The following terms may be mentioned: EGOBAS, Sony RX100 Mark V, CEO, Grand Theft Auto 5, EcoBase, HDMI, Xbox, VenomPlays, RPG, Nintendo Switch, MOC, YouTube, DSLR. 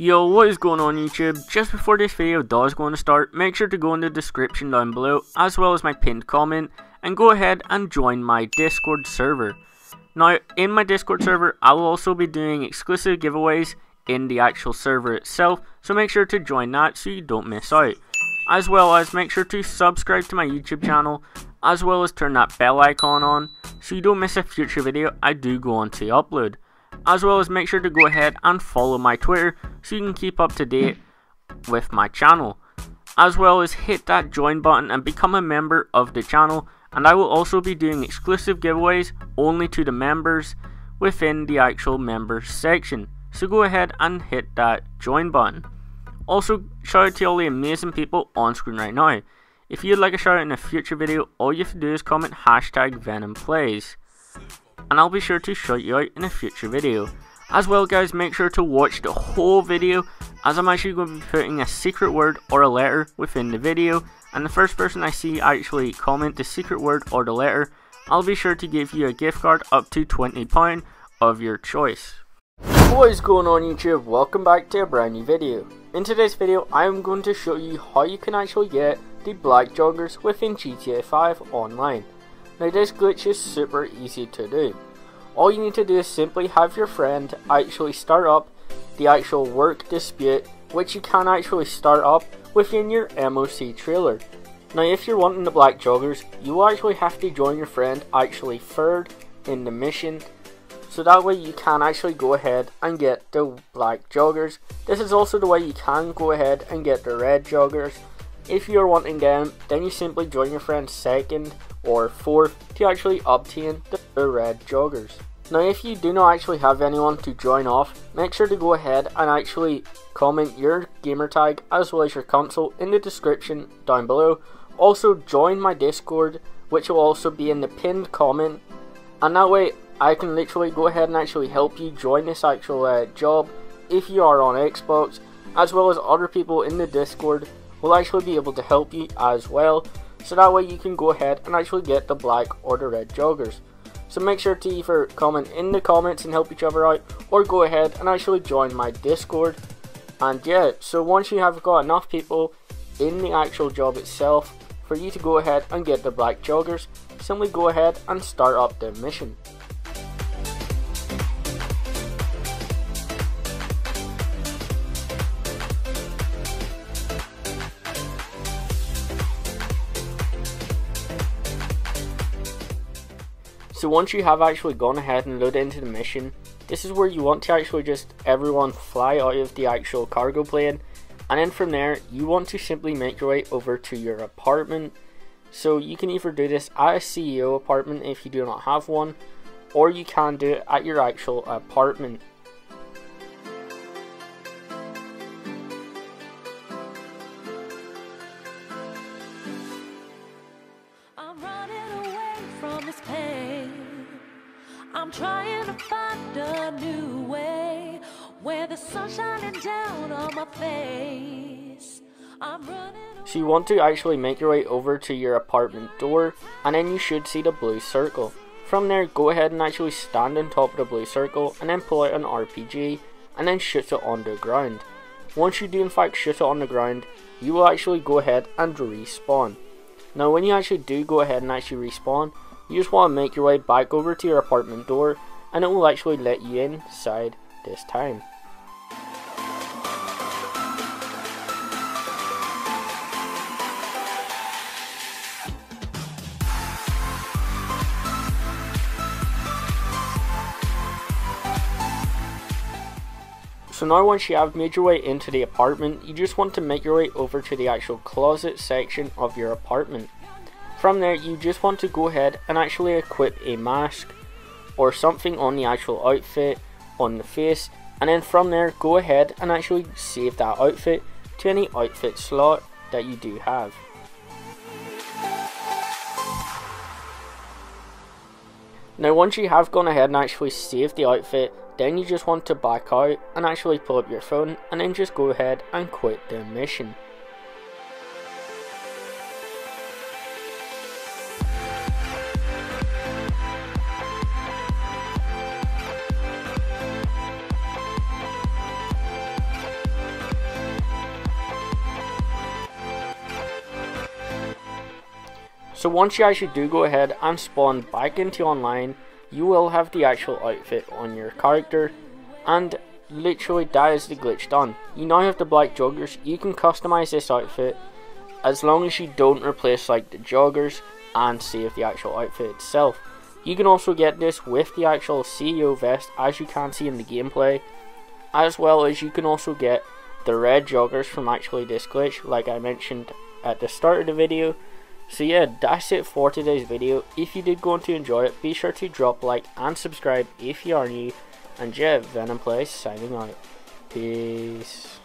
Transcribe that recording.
Yo, what is going on YouTube? Just before this video does go on to start, make sure to go in the description down below as well as my pinned comment and go ahead and join my Discord server. Now in my Discord server I will also be doing exclusive giveaways in the actual server itself, so make sure to join that so you don't miss out. As well as make sure to subscribe to my YouTube channel as well as turn that bell icon on so you don't miss a future video I do go on to upload. As well as make sure to go ahead and follow my Twitter so you can keep up to date with my channel. As well as hit that join button and become a member of the channel, and I will also be doing exclusive giveaways only to the members within the actual members section. So go ahead and hit that join button. Also shout out to all the amazing people on screen right now. If you'd like a shout out in a future video, all you have to do is comment #VenomPlays. And I'll be sure to shout you out in a future video. As well guys, make sure to watch the whole video as I'm actually going to be putting a secret word or a letter within the video, and the first person I see actually comment the secret word or the letter, I'll be sure to give you a gift card up to £20 of your choice. What is going on YouTube? Welcome back to a brand new video. In today's video I am going to show you how you can actually get the black joggers within GTA 5 online. Now this glitch is super easy to do. All you need to do is simply have your friend actually start up the actual work dispute, which you can actually start up within your MOC trailer. Now if you're wanting the black joggers, you will actually have to join your friend actually third in the mission, so that way you can actually go ahead and get the black joggers. This is also the way you can go ahead and get the red joggers. If you're wanting them, then you simply join your friend second or fourth to actually obtain the red joggers. Now if you do not actually have anyone to join off, make sure to go ahead and actually comment your gamer tag as well as your console in the description down below. Also join my Discord, which will also be in the pinned comment, and that way I can literally go ahead and actually help you join this actual job if you are on Xbox, as well as other people in the Discord will actually be able to help you as well, so that way you can go ahead and actually get the black or the red joggers. So make sure to either comment in the comments and help each other out, or go ahead and actually join my Discord. And yeah, so once you have got enough people in the actual job itself for you to go ahead and get the black joggers, simply go ahead and start up the mission. So once you have actually gone ahead and loaded into the mission, this is where you want to actually just everyone fly out of the actual cargo plane, and then from there you want to simply make your way over to your apartment. So you can either do this at a CEO apartment if you do not have one, or you can do it at your actual apartment. I'm running away from this pain. I'm trying to find a new way, where the sun's shining down on my face. I'm running away. So you want to actually make your way over to your apartment door, and then you should see the blue circle. From there go ahead and actually stand on top of the blue circle and then pull out an RPG and then shoot it on the ground. Once you do in fact shoot it on the ground, you will actually go ahead and respawn. Now when you actually do go ahead and actually respawn, you just want to make your way back over to your apartment door, and it will actually let you inside this time. So now once you have made your way into the apartment, you just want to make your way over to the actual closet section of your apartment. From there you just want to go ahead and actually equip a mask or something on the actual outfit on the face, and then from there go ahead and actually save that outfit to any outfit slot that you do have. Now once you have gone ahead and actually saved the outfit, then you just want to back out and actually pull up your phone and then just go ahead and quit the mission. So once you actually do go ahead and spawn back into online, you will have the actual outfit on your character, and literally that is the glitch done. You now have the black joggers. You can customize this outfit as long as you don't replace like the joggers and save the actual outfit itself. You can also get this with the actual CEO vest, as you can see in the gameplay, as well as you can also get the red joggers from actually this glitch, like I mentioned at the start of the video. So yeah, that's it for today's video. If you did go on to enjoy it, be sure to drop like and subscribe if you are new. And yeah, VenomPlays signing out. Peace.